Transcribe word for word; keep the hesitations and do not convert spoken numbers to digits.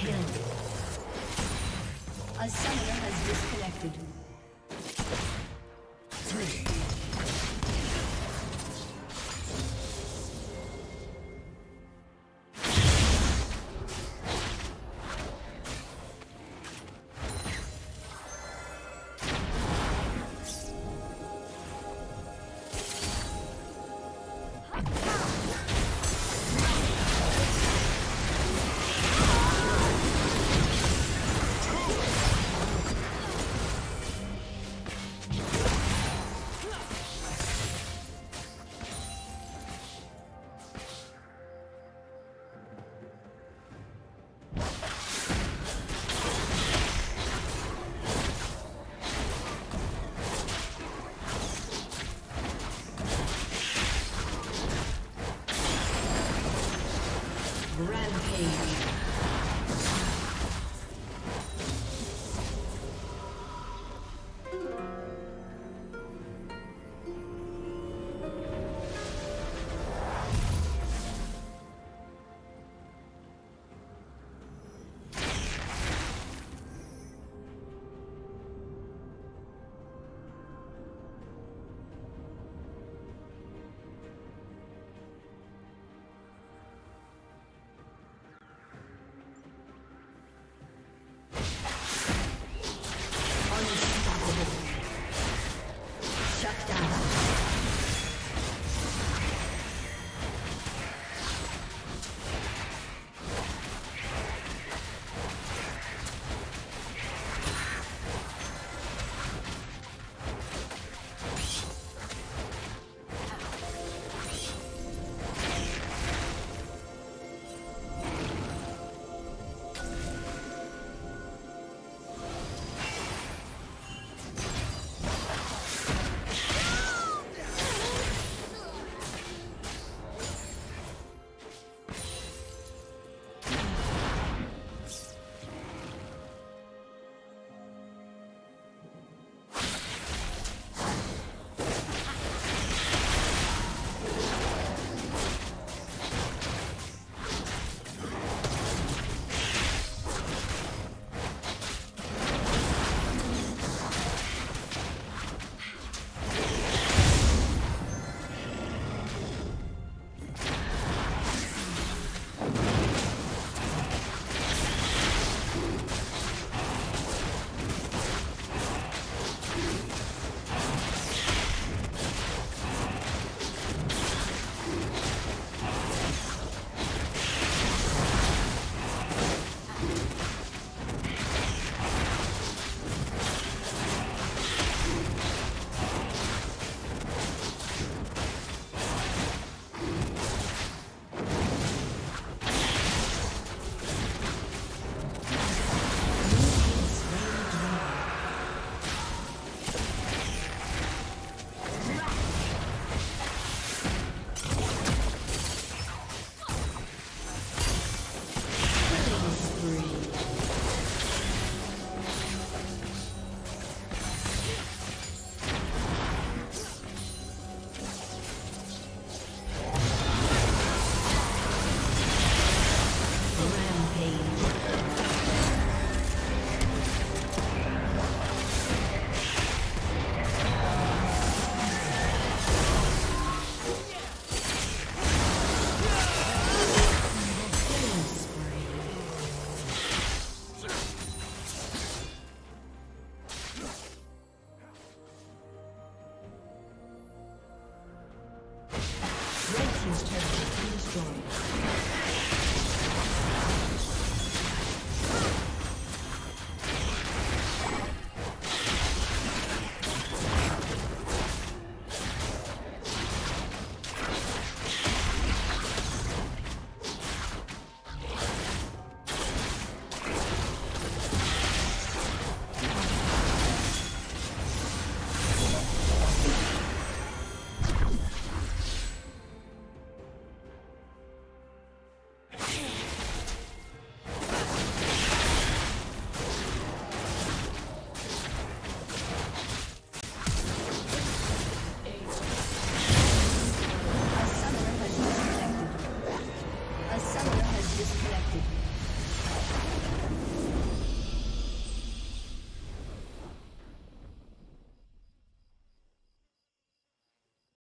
Kill. A summoner has disconnected. Three. He's